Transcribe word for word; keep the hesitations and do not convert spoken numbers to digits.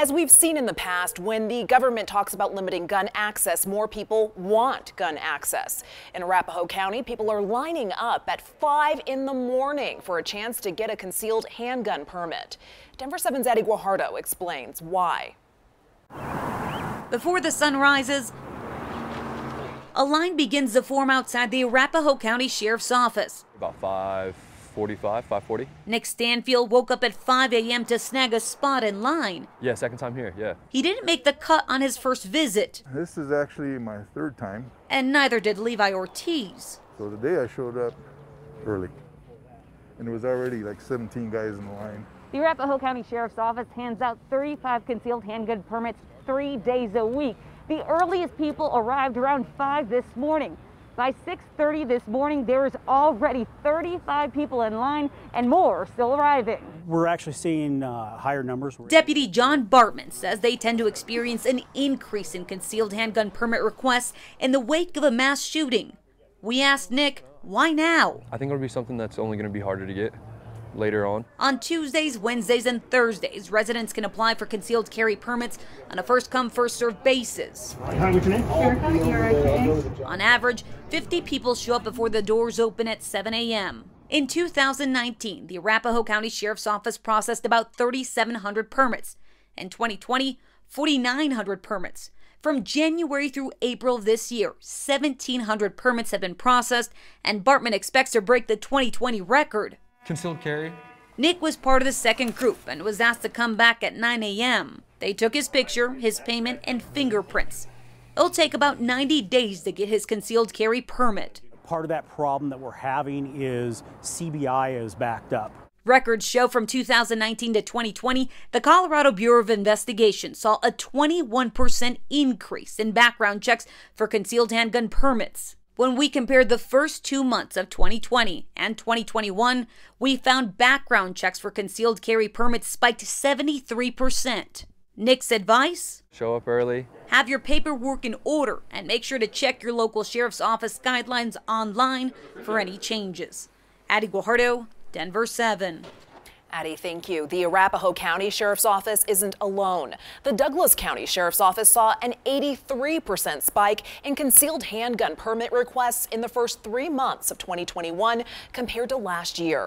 As we've seen in the past, when the government talks about limiting gun access, more people want gun access. In Arapahoe County, people are lining up at five in the morning for a chance to get a concealed handgun permit. Denver seven's Eddie Guajardo explains why. Before the sun rises, a line begins to form outside the Arapahoe County Sheriff's Office. About five forty-five, five forty. Nick Stanfield woke up at five A M to snag a spot in line. Yeah, second time here, yeah. He didn't make the cut on his first visit. This is actually my third time. And neither did Levi Ortiz. So today I showed up early, and there was already like seventeen guys in the line. The Arapahoe County Sheriff's Office hands out thirty-five concealed handgun permits three days a week. The earliest people arrived around five this morning. By six thirty this morning, there is already thirty-five people in line, and more are still arriving. We're actually seeing uh, higher numbers. Deputy John Bartman says they tend to experience an increase in concealed handgun permit requests in the wake of a mass shooting. We asked Nick, why now? I think it'll be something that's only going to be harder to get later on. On Tuesdays, Wednesdays, and Thursdays, residents can apply for concealed carry permits on a first-come, first-served basis. Hi, what's your name? On average, fifty people show up before the doors open at seven A M In two thousand nineteen, the Arapahoe County Sheriff's Office processed about thirty-seven hundred permits. In twenty twenty, forty-nine hundred permits. From January through April this year, seventeen hundred permits have been processed, and Bartman expects to break the twenty twenty record. Concealed carry. Nick was part of the second group and was asked to come back at nine A M They took his picture, his payment, and fingerprints. It'll take about ninety days to get his concealed carry permit. Part of that problem that we're having is C B I is backed up. Records show from two thousand nineteen to twenty twenty, the Colorado Bureau of Investigation saw a twenty-one percent increase in background checks for concealed handgun permits. When we compared the first two months of twenty twenty and twenty twenty-one, we found background checks for concealed carry permits spiked seventy-three percent. Nick's advice? Show up early. Have your paperwork in order and make sure to check your local sheriff's office guidelines online for any changes. Eddie Guajardo, Denver seven. Addie, thank you. The Arapahoe County Sheriff's Office isn't alone. The Douglas County Sheriff's Office saw an eighty-three percent spike in concealed handgun permit requests in the first three months of twenty twenty-one compared to last year.